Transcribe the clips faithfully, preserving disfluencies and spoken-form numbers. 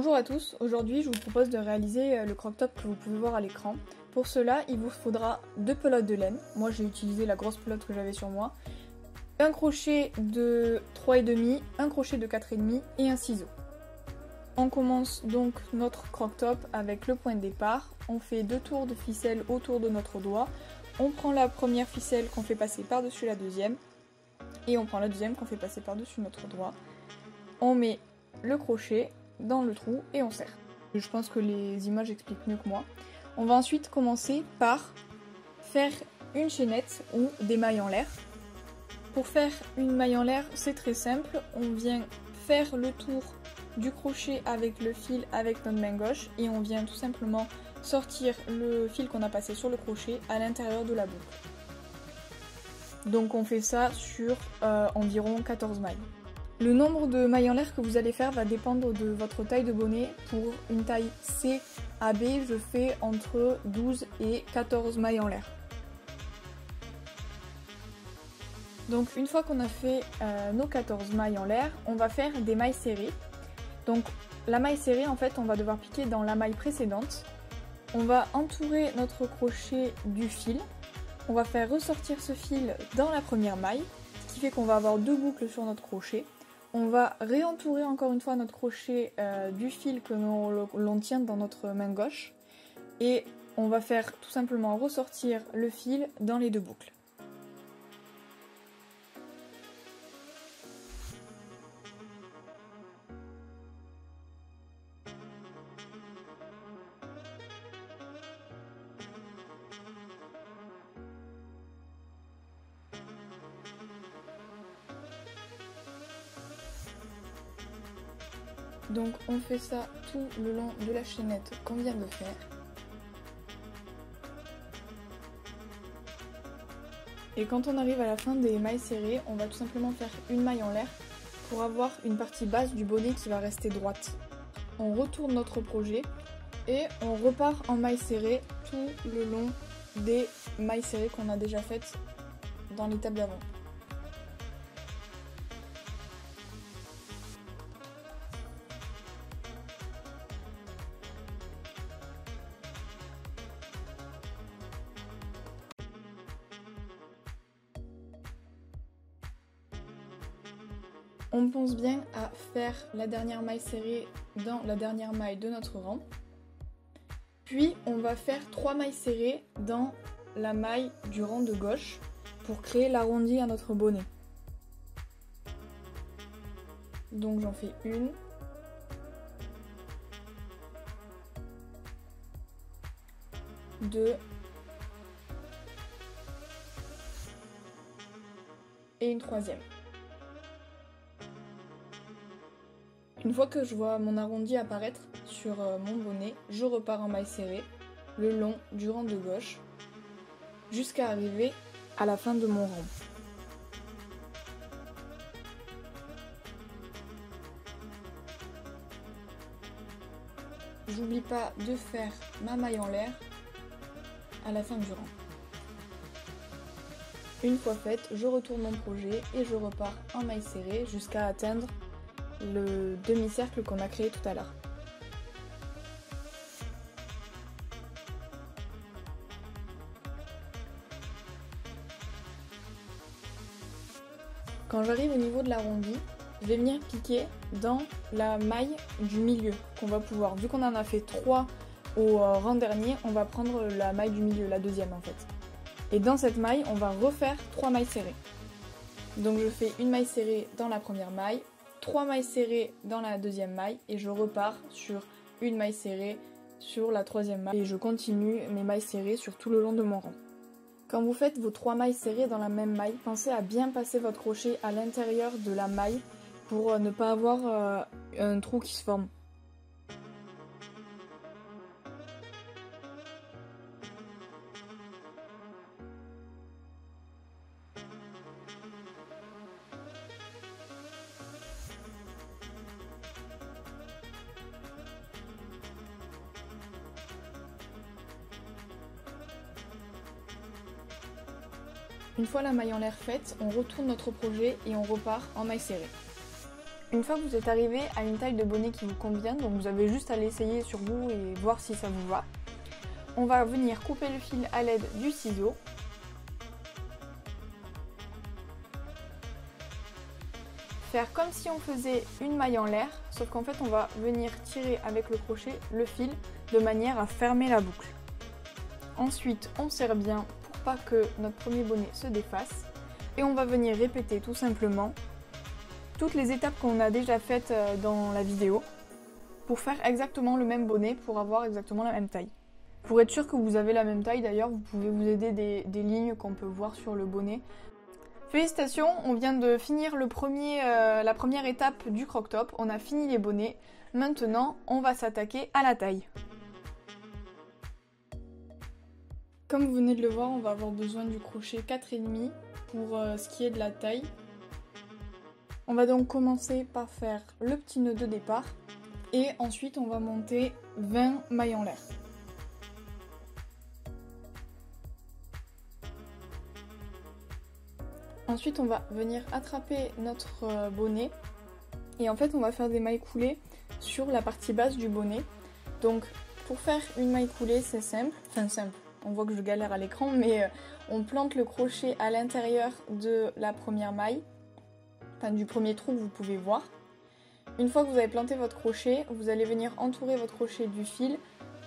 Bonjour à tous, aujourd'hui je vous propose de réaliser le crop top que vous pouvez voir à l'écran. Pour cela, il vous faudra deux pelotes de laine, moi j'ai utilisé la grosse pelote que j'avais sur moi, un crochet de trois virgule cinq, un crochet de quatre virgule cinq et un ciseau. On commence donc notre crop top avec le point de départ, on fait deux tours de ficelle autour de notre doigt, on prend la première ficelle qu'on fait passer par-dessus la deuxième, et on prend la deuxième qu'on fait passer par-dessus notre doigt. On met le crochet dans le trou et on serre. Je pense que les images expliquent mieux que moi. On va ensuite commencer par faire une chaînette ou des mailles en l'air. Pour faire une maille en l'air, c'est très simple. On vient faire le tour du crochet avec le fil avec notre main gauche et on vient tout simplement sortir le fil qu'on a passé sur le crochet à l'intérieur de la boucle. Donc on fait ça sur euh, environ quatorze mailles. Le nombre de mailles en l'air que vous allez faire va dépendre de votre taille de bonnet. Pour une taille C à B, je fais entre douze et quatorze mailles en l'air. Donc une fois qu'on a fait euh, nos quatorze mailles en l'air, on va faire des mailles serrées. Donc la maille serrée, en fait, on va devoir piquer dans la maille précédente. On va entourer notre crochet du fil. On va faire ressortir ce fil dans la première maille, ce qui fait qu'on va avoir deux boucles sur notre crochet. On va réentourer encore une fois notre crochet euh, du fil que l'on tient dans notre main gauche et on va faire tout simplement ressortir le fil dans les deux boucles. Donc on fait ça tout le long de la chaînette qu'on vient de faire. Et quand on arrive à la fin des mailles serrées, on va tout simplement faire une maille en l'air pour avoir une partie basse du bonnet qui va rester droite. On retourne notre projet et on repart en maille serrée tout le long des mailles serrées qu'on a déjà faites dans l'étape d'avant. On pense bien à faire la dernière maille serrée dans la dernière maille de notre rang. Puis on va faire trois mailles serrées dans la maille du rang de gauche pour créer l'arrondi à notre bonnet. Donc j'en fais une. Deux. Et une troisième. Une fois que je vois mon arrondi apparaître sur mon bonnet, je repars en maille serrée le long du rang de gauche jusqu'à arriver à la fin de mon rang. J'oublie pas de faire ma maille en l'air à la fin du rang. Une fois faite, je retourne mon projet et je repars en maille serrée jusqu'à atteindre le demi-cercle qu'on a créé tout à l'heure. Quand j'arrive au niveau de l'arrondi, je vais venir piquer dans la maille du milieu qu'on va pouvoir. Vu qu'on en a fait trois au rang dernier, on va prendre la maille du milieu, la deuxième en fait. Et dans cette maille, on va refaire trois mailles serrées. Donc je fais une maille serrée dans la première maille, trois mailles serrées dans la deuxième maille et je repars sur une maille serrée sur la troisième maille et je continue mes mailles serrées sur tout le long de mon rang. Quand vous faites vos trois mailles serrées dans la même maille, pensez à bien passer votre crochet à l'intérieur de la maille pour ne pas avoir un trou qui se forme. Une fois la maille en l'air faite, on retourne notre projet et on repart en maille serrée. Une fois que vous êtes arrivé à une taille de bonnet qui vous convient, donc vous avez juste à l'essayer sur vous et voir si ça vous va, on va venir couper le fil à l'aide du ciseau. Faire comme si on faisait une maille en l'air, sauf qu'en fait on va venir tirer avec le crochet le fil de manière à fermer la boucle. Ensuite on serre bien pour pas que notre premier bonnet se défasse et on va venir répéter tout simplement toutes les étapes qu'on a déjà faites dans la vidéo pour faire exactement le même bonnet, pour avoir exactement la même taille. Pour être sûr que vous avez la même taille d'ailleurs, vous pouvez vous aider des, des lignes qu'on peut voir sur le bonnet. Félicitations, on vient de finir le premier, euh, la première étape du croc top, on a fini les bonnets. Maintenant, on va s'attaquer à la taille. Comme vous venez de le voir, on va avoir besoin du crochet quatre virgule cinq pour euh, ce qui est de la taille. On va donc commencer par faire le petit nœud de départ et ensuite on va monter vingt mailles en l'air. Ensuite on va venir attraper notre bonnet et en fait on va faire des mailles coulées sur la partie basse du bonnet. Donc pour faire une maille coulée c'est simple, enfin simple, on voit que je galère à l'écran, mais on plante le crochet à l'intérieur de la première maille, enfin du premier trou que vous pouvez voir. Une fois que vous avez planté votre crochet, vous allez venir entourer votre crochet du fil,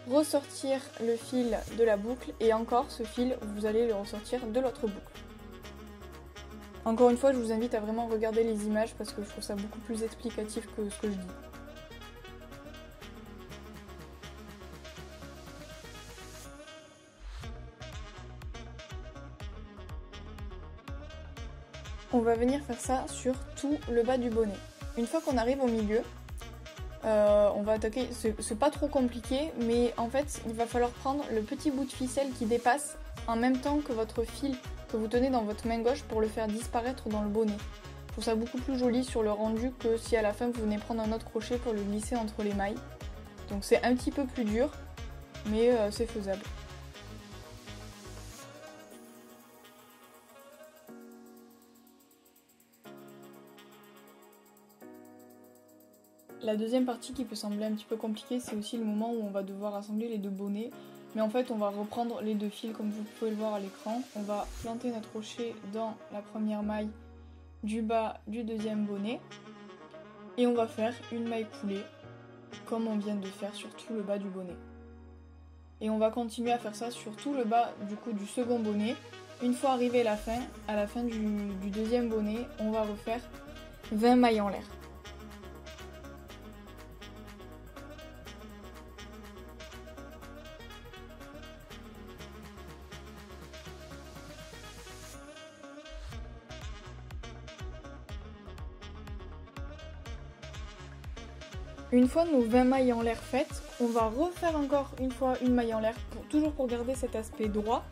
ressortir le fil de la boucle et encore ce fil vous allez le ressortir de l'autre boucle. Encore une fois, je vous invite à vraiment regarder les images parce que je trouve ça beaucoup plus explicatif que ce que je dis. On va venir faire ça sur tout le bas du bonnet. Une fois qu'on arrive au milieu, euh, on va attaquer, c'est pas trop compliqué, mais en fait, il va falloir prendre le petit bout de ficelle qui dépasse en même temps que votre fil que vous tenez dans votre main gauche pour le faire disparaître dans le bonnet. Je trouve ça beaucoup plus joli sur le rendu que si à la fin vous venez prendre un autre crochet pour le glisser entre les mailles. Donc c'est un petit peu plus dur, mais euh, c'est faisable. La deuxième partie qui peut sembler un petit peu compliquée, c'est aussi le moment où on va devoir assembler les deux bonnets. Mais en fait on va reprendre les deux fils comme vous pouvez le voir à l'écran. On va planter notre crochet dans la première maille du bas du deuxième bonnet. Et on va faire une maille coulée comme on vient de faire sur tout le bas du bonnet. Et on va continuer à faire ça sur tout le bas du coup du second bonnet. Une fois arrivé à la fin, à la fin du, du deuxième bonnet, on va refaire vingt mailles en l'air. Une fois nos vingt mailles en l'air faites, on va refaire encore une fois une maille en l'air, pour, toujours pour garder cet aspect droit.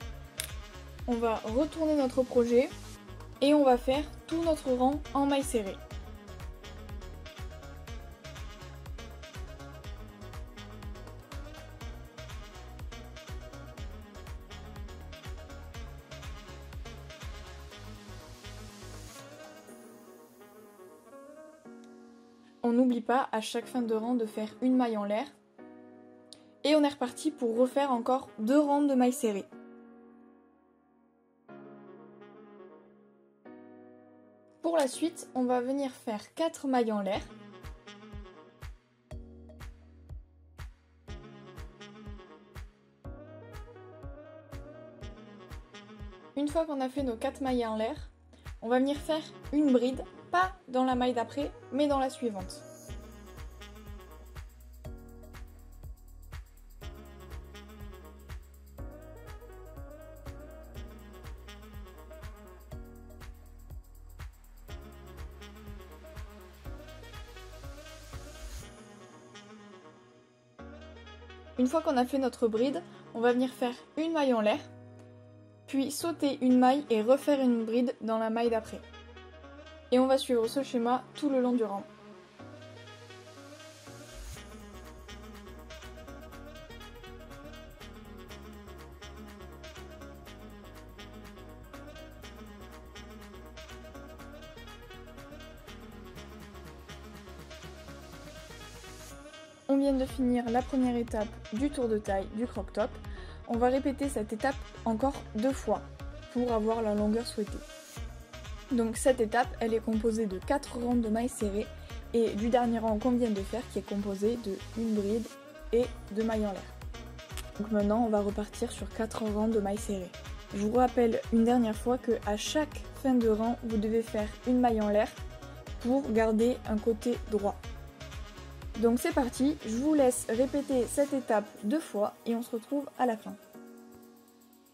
On va retourner notre projet et on va faire tout notre rang en maille serrée. On n'oublie pas à chaque fin de rang de faire une maille en l'air. Et on est reparti pour refaire encore deux rangs de mailles serrées. Pour la suite, on va venir faire quatre mailles en l'air. Une fois qu'on a fait nos quatre mailles en l'air, on va venir faire une bride. Pas dans la maille d'après, mais dans la suivante. Une fois qu'on a fait notre bride, on va venir faire une maille en l'air, puis sauter une maille et refaire une bride dans la maille d'après. Et on va suivre ce schéma tout le long du rang. On vient de finir la première étape du tour de taille du crop top. On va répéter cette étape encore deux fois pour avoir la longueur souhaitée. Donc cette étape, elle est composée de quatre rangs de mailles serrées et du dernier rang qu'on vient de faire qui est composé de une bride et deux mailles en l'air. Donc maintenant on va repartir sur quatre rangs de mailles serrées. Je vous rappelle une dernière fois que à chaque fin de rang, vous devez faire une maille en l'air pour garder un côté droit. Donc c'est parti, je vous laisse répéter cette étape deux fois et on se retrouve à la fin.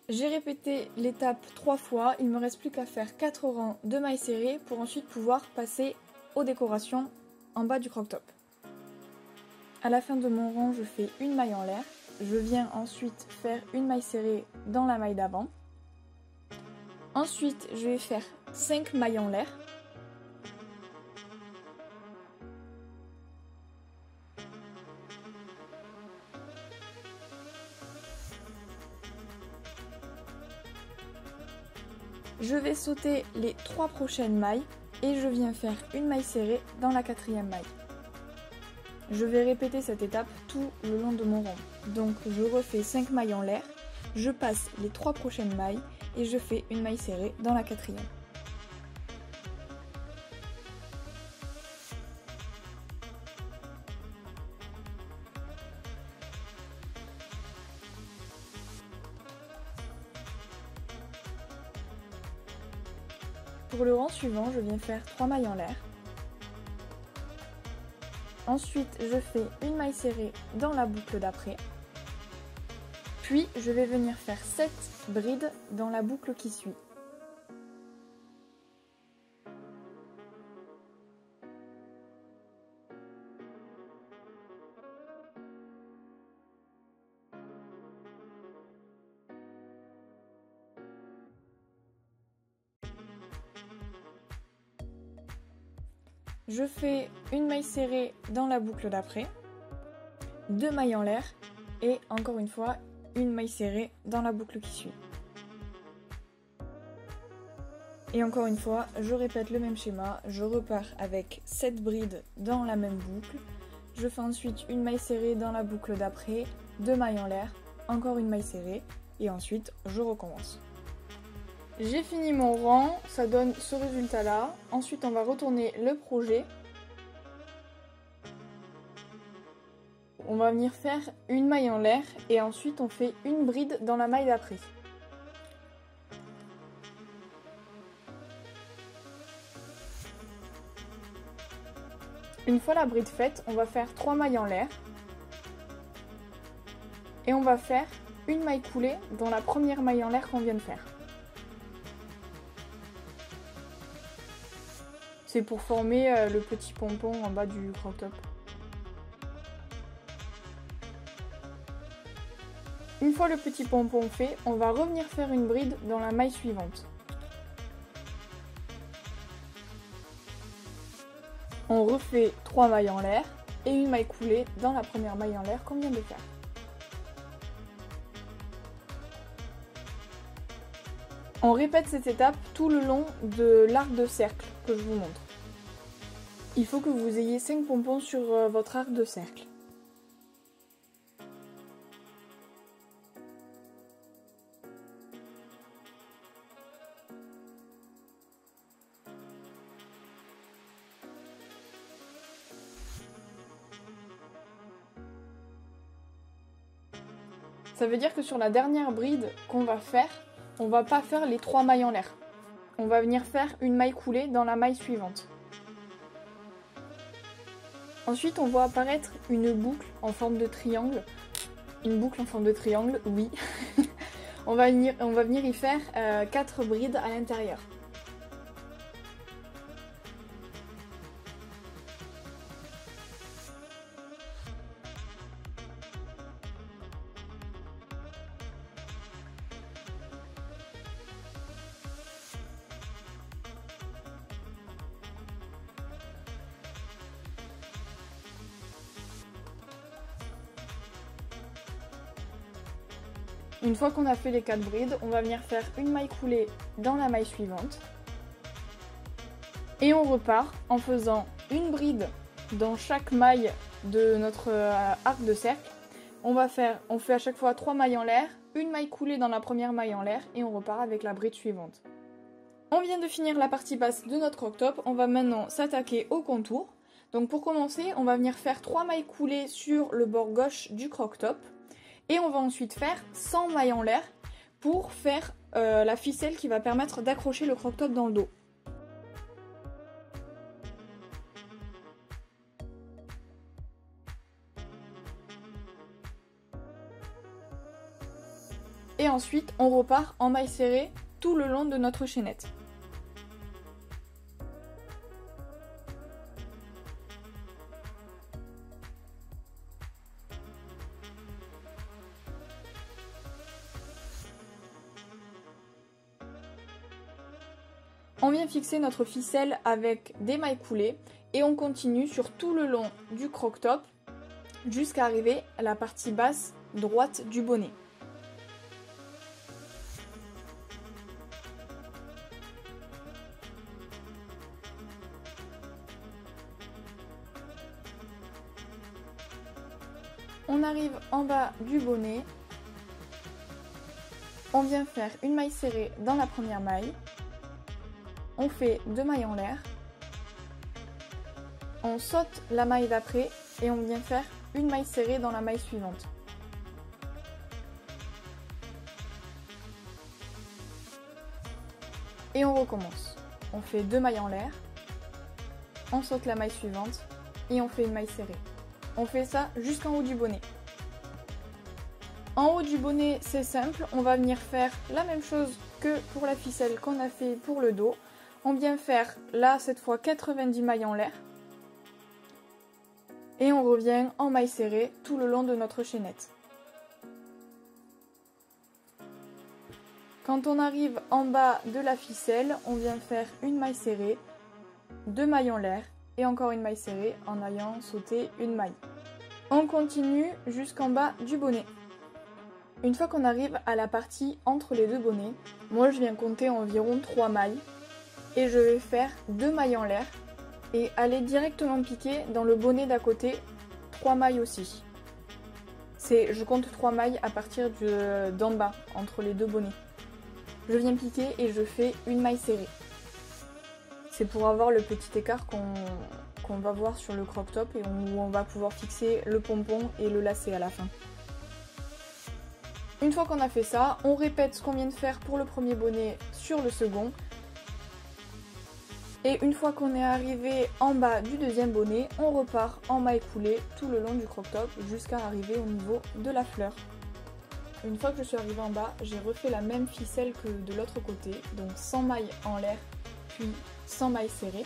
J'ai répété l'étape trois fois, il me reste plus qu'à faire quatre rangs de mailles serrées pour ensuite pouvoir passer aux décorations en bas du crop top. À la fin de mon rang, je fais une maille en l'air. Je viens ensuite faire une maille serrée dans la maille d'avant. Ensuite, je vais faire cinq mailles en l'air. Je vais sauter les trois prochaines mailles et je viens faire une maille serrée dans la quatrième maille. Je vais répéter cette étape tout le long de mon rang. Donc je refais cinq mailles en l'air, je passe les trois prochaines mailles et je fais une maille serrée dans la quatrième. Pour le rang suivant, je viens faire trois mailles en l'air. Ensuite, je fais une maille serrée dans la boucle d'après. Puis, je vais venir faire sept brides dans la boucle qui suit. Je fais une maille serrée dans la boucle d'après, deux mailles en l'air et encore une fois une maille serrée dans la boucle qui suit. Et encore une fois, je répète le même schéma, je repars avec sept brides dans la même boucle, je fais ensuite une maille serrée dans la boucle d'après, deux mailles en l'air, encore une maille serrée et ensuite je recommence. J'ai fini mon rang, ça donne ce résultat là. Ensuite on va retourner le projet. On va venir faire une maille en l'air et ensuite on fait une bride dans la maille d'après. Une fois la bride faite, on va faire trois mailles en l'air. Et on va faire une maille coulée dans la première maille en l'air qu'on vient de faire. C'est pour former le petit pompon en bas du crop top. Une fois le petit pompon fait, on va revenir faire une bride dans la maille suivante. On refait trois mailles en l'air et une maille coulée dans la première maille en l'air qu'on vient de faire. On répète cette étape tout le long de l'arc de cercle que je vous montre. Il faut que vous ayez cinq pompons sur votre arc de cercle. Ça veut dire que sur la dernière bride qu'on va faire, on va pas faire les trois mailles en l'air. On va venir faire une maille coulée dans la maille suivante. Ensuite, on voit apparaître une boucle en forme de triangle. Une boucle en forme de triangle, oui. on, va venir, on va venir y faire euh, quatre brides à l'intérieur. Une fois qu'on a fait les quatre brides, on va venir faire une maille coulée dans la maille suivante. Et on repart en faisant une bride dans chaque maille de notre arc de cercle. On va faire, on fait à chaque fois trois mailles en l'air, une maille coulée dans la première maille en l'air et on repart avec la bride suivante. On vient de finir la partie basse de notre croc-top, on va maintenant s'attaquer au contour. Donc pour commencer, on va venir faire trois mailles coulées sur le bord gauche du croc-top et on va ensuite faire cent mailles en l'air pour faire euh, la ficelle qui va permettre d'accrocher le croc-top dans le dos. Et ensuite, on repart en mailles serrées tout le long de notre chaînette. On vient fixer notre ficelle avec des mailles coulées et on continue sur tout le long du croc-top jusqu'à arriver à la partie basse droite du bonnet. On arrive en bas du bonnet, on vient faire une maille serrée dans la première maille, on fait deux mailles en l'air, on saute la maille d'après et on vient faire une maille serrée dans la maille suivante. Et on recommence, on fait deux mailles en l'air, on saute la maille suivante et on fait une maille serrée. On fait ça jusqu'en haut du bonnet. En haut du bonnet, c'est simple, on va venir faire la même chose que pour la ficelle qu'on a fait pour le dos. On vient faire là, cette fois, quatre-vingt-dix mailles en l'air. Et on revient en mailles serrées tout le long de notre chaînette. Quand on arrive en bas de la ficelle, on vient faire une maille serrée, deux mailles en l'air. Et encore une maille serrée en ayant sauté une maille. On continue jusqu'en bas du bonnet. Une fois qu'on arrive à la partie entre les deux bonnets, moi je viens compter environ trois mailles et je vais faire deux mailles en l'air et aller directement piquer dans le bonnet d'à côté, trois mailles aussi. C'est, je compte trois mailles à partir d'en bas, entre les deux bonnets. Je viens piquer et je fais une maille serrée. C'est pour avoir le petit écart qu'on qu'on va voir sur le crop top et on, où on va pouvoir fixer le pompon et le lacet à la fin. Une fois qu'on a fait ça, on répète ce qu'on vient de faire pour le premier bonnet sur le second. Et une fois qu'on est arrivé en bas du deuxième bonnet, on repart en maille coulée tout le long du crop top jusqu'à arriver au niveau de la fleur. Une fois que je suis arrivée en bas, j'ai refait la même ficelle que de l'autre côté, donc cent mailles en l'air, puis cent mailles serrées.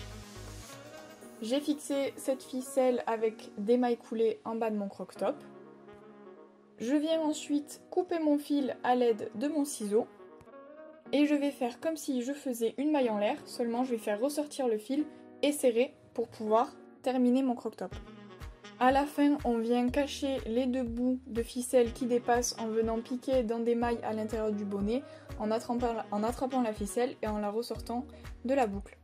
J'ai fixé cette ficelle avec des mailles coulées en bas de mon croc-top. Je viens ensuite couper mon fil à l'aide de mon ciseau et je vais faire comme si je faisais une maille en l'air, seulement je vais faire ressortir le fil et serrer pour pouvoir terminer mon croc-top. À la fin, on vient cacher les deux bouts de ficelle qui dépassent en venant piquer dans des mailles à l'intérieur du bonnet, en attrapant, en attrapant la ficelle et en la ressortant de la boucle.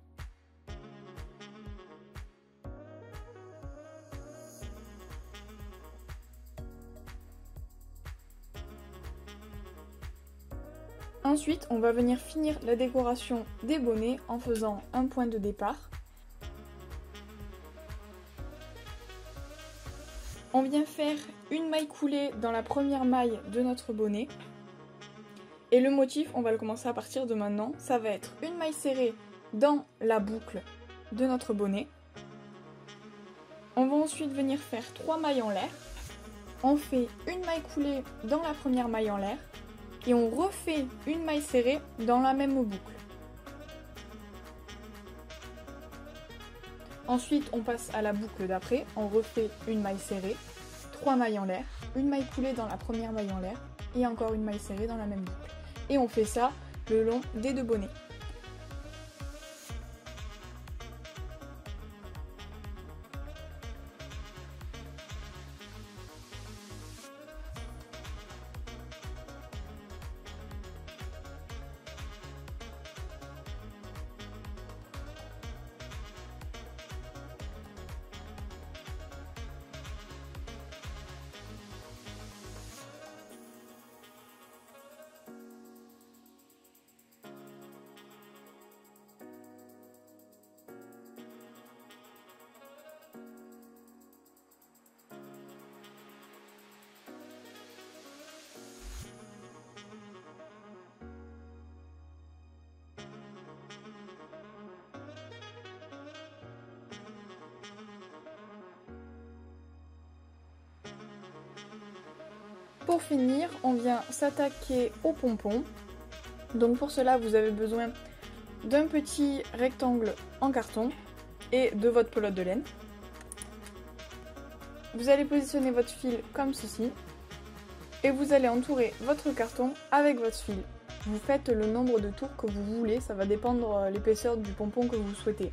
Ensuite, on va venir finir la décoration des bonnets en faisant un point de départ. On vient faire une maille coulée dans la première maille de notre bonnet. Et le motif, on va le commencer à partir de maintenant. Ça va être une maille serrée dans la boucle de notre bonnet. On va ensuite venir faire trois mailles en l'air. On fait une maille coulée dans la première maille en l'air. Et on refait une maille serrée dans la même boucle. Ensuite, on passe à la boucle d'après, on refait une maille serrée, trois mailles en l'air, une maille coulée dans la première maille en l'air et encore une maille serrée dans la même boucle. Et on fait ça le long des deux bonnets. Pour finir, on vient s'attaquer aux pompons. Donc pour cela, vous avez besoin d'un petit rectangle en carton et de votre pelote de laine. Vous allez positionner votre fil comme ceci et vous allez entourer votre carton avec votre fil. Vous faites le nombre de tours que vous voulez, ça va dépendre de l'épaisseur du pompon que vous souhaitez.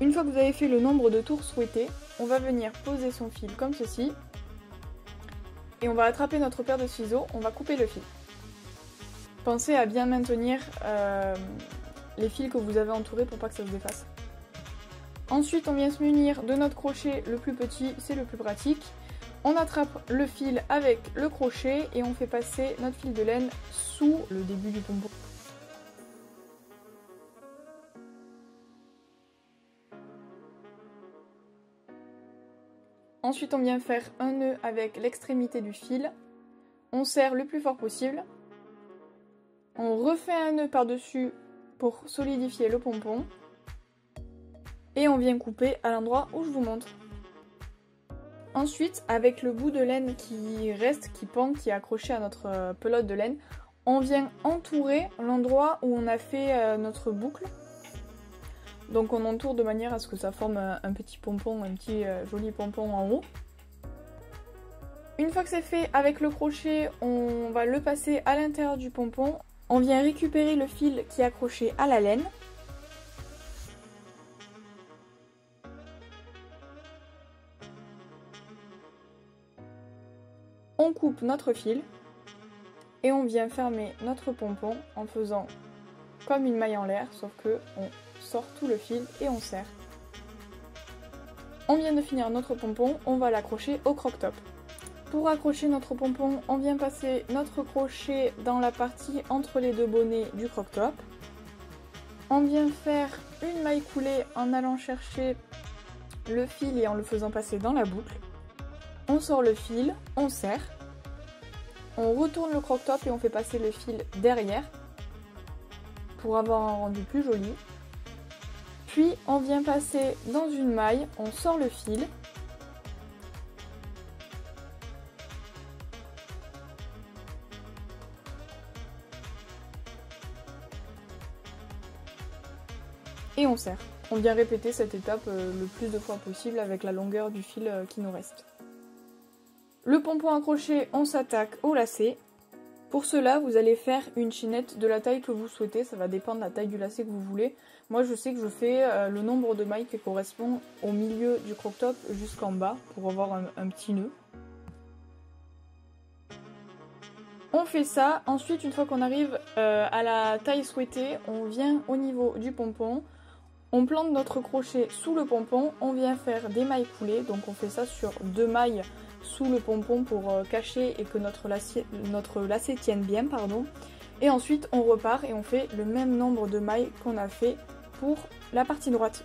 Une fois que vous avez fait le nombre de tours souhaités, on va venir poser son fil comme ceci et on va attraper notre paire de ciseaux, on va couper le fil. Pensez à bien maintenir euh, les fils que vous avez entourés pour pas que ça se défasse. Ensuite, on vient se munir de notre crochet le plus petit, c'est le plus pratique. On attrape le fil avec le crochet et on fait passer notre fil de laine sous le début du pompon. Ensuite, on vient faire un nœud avec l'extrémité du fil. On serre le plus fort possible. On refait un nœud par-dessus pour solidifier le pompon. Et on vient couper à l'endroit où je vous montre. Ensuite, avec le bout de laine qui reste, qui pend, qui est accroché à notre pelote de laine, on vient entourer l'endroit où on a fait notre boucle. Donc on entoure de manière à ce que ça forme un petit pompon, un petit joli pompon en haut. Une fois que c'est fait, avec le crochet, on va le passer à l'intérieur du pompon. On vient récupérer le fil qui est accroché à la laine. On coupe notre fil et on vient fermer notre pompon en faisant comme une maille en l'air, sauf que on sort tout le fil et on serre. On vient de finir notre pompon, on va l'accrocher au croc-top. Pour accrocher notre pompon, on vient passer notre crochet dans la partie entre les deux bonnets du croc-top. On vient faire une maille coulée en allant chercher le fil et en le faisant passer dans la boucle. On sort le fil, on serre, on retourne le croc-top et on fait passer le fil derrière pour avoir un rendu plus joli. Puis on vient passer dans une maille, on sort le fil. Et on serre. On vient répéter cette étape le plus de fois possible avec la longueur du fil qui nous reste. Le pompon accroché, on s'attaque au lacet. Pour cela, vous allez faire une chaînette de la taille que vous souhaitez, ça va dépendre de la taille du lacet que vous voulez. Moi je sais que je fais le nombre de mailles qui correspond au milieu du croc-top jusqu'en bas pour avoir un, un petit nœud. On fait ça, ensuite une fois qu'on arrive euh, à la taille souhaitée, on vient au niveau du pompon, on plante notre crochet sous le pompon, on vient faire des mailles coulées, donc on fait ça sur deux mailles sous le pompon pour cacher et que notre lacet, notre lacet tienne bien, pardon. Et ensuite on repart et on fait le même nombre de mailles qu'on a fait pour la partie droite.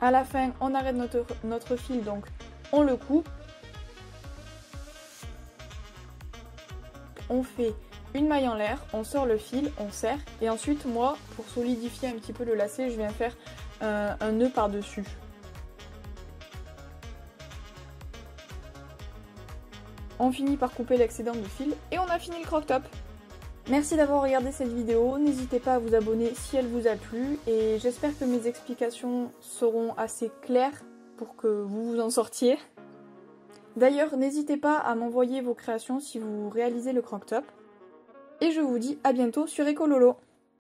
À la fin, on arrête notre, notre fil, donc on le coupe. On fait une maille en l'air, on sort le fil, on serre et ensuite moi, pour solidifier un petit peu le lacet, je viens faire un, un nœud par-dessus. On finit par couper l'excédent de fil et on a fini le croc-top. Merci d'avoir regardé cette vidéo, n'hésitez pas à vous abonner si elle vous a plu et j'espère que mes explications seront assez claires pour que vous vous en sortiez. D'ailleurs, n'hésitez pas à m'envoyer vos créations si vous réalisez le croc-top. Et je vous dis à bientôt sur Ecolaulau.